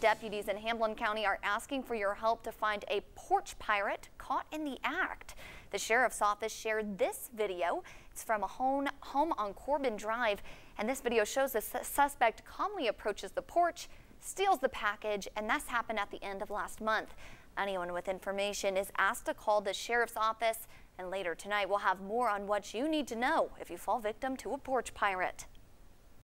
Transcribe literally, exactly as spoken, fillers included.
Deputies in Hamblen County are asking for your help to find a porch pirate caught in the act. The sheriff's office shared this video. It's from a home, home on Corbin Drive, and this video shows the su- suspect calmly approaches the porch, steals the package, and that's happened at the end of last month. Anyone with information is asked to call the sheriff's office, and later tonight we'll have more on what you need to know if you fall victim to a porch pirate.